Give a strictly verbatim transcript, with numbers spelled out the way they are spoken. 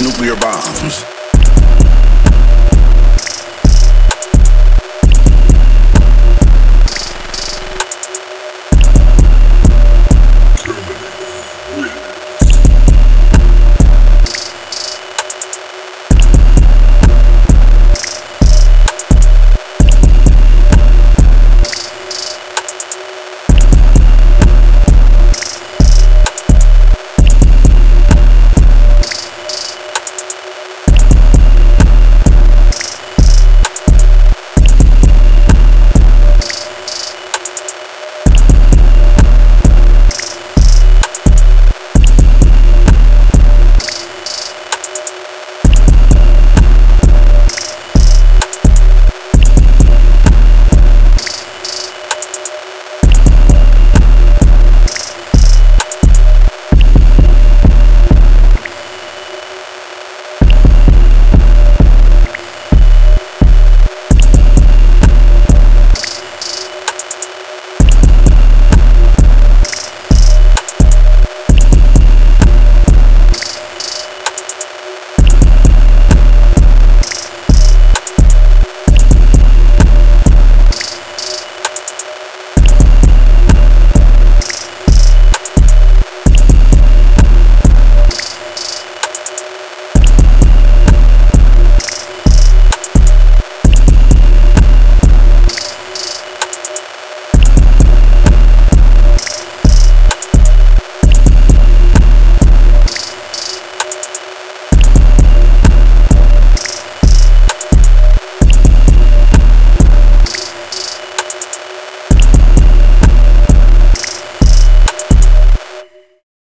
nuclear bombs.